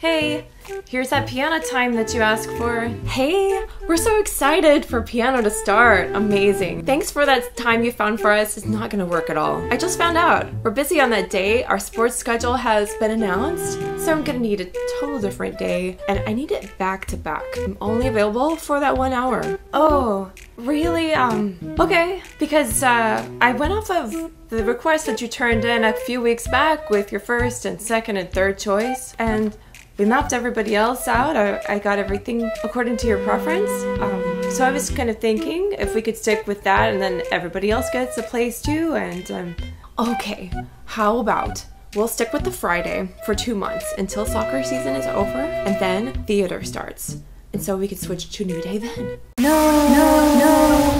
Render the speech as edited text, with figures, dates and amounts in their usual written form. Hey, here's that piano time that you asked for. Hey, we're so excited for piano to start. Amazing. Thanks for that time you found for us. It's not gonna work at all. I just found out. We're busy on that day. Our sports schedule has been announced, so I'm gonna need a total different day, and I need it back to back. I'm only available for that 1 hour. Oh, really? Okay. Because I went off of the request that you turned in a few weeks back with your first and second and third choice, and we mapped everybody else out. I got everything according to your preference. So I was kind of thinking if we could stick with that, and then everybody else gets a place too. And okay, how about we'll stick with the Friday for 2 months until soccer season is over, and then theater starts. And so we could switch to a new day then. No, no, no.